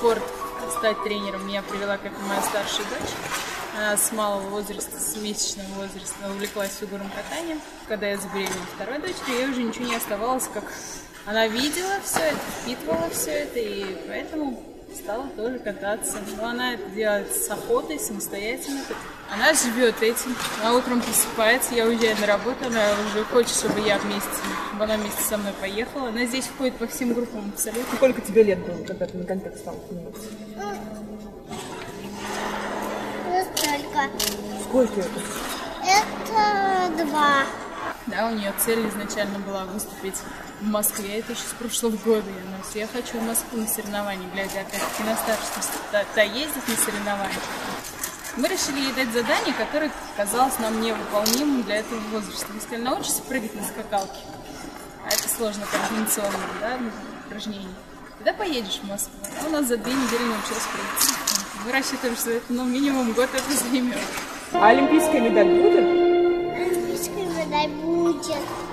спорт, стать тренером меня привела, как и моя старшая дочь. Она с малого возраста, с месячного возраста увлеклась фигурным катанием. Когда я забеременела второй дочерью, ей уже ничего не оставалось, как она видела все это, впитывала все это, и поэтому стала тоже кататься. Но она это делает с охотой, самостоятельно. Она живет этим. Она утром просыпается, я уезжаю на работу, она уже хочет, чтобы я вместе, чтобы она вместе со мной поехала. Она здесь входит по всем группам абсолютно. Сколько тебе лет было, когда ты на контакт стала заниматься? Сколько это? Это 2. Да, у нее цель изначально была выступить в Москве, это еще с прошлого года. Я хочу в Москву на соревнования, глядя опять-таки на старшую, та ездит на соревнования. Мы решили ей дать задание, которое казалось нам невыполнимым для этого возраста. Мы сказали, научишься прыгать на скакалке. А это сложно координационно, да, упражнение. Когда поедешь в Москву, а у нас за 2 недели научилась прыгать. Мы рассчитываем, что это, ну, минимум год это займет. А олимпийская медаль будет? Олимпийская медаль будет.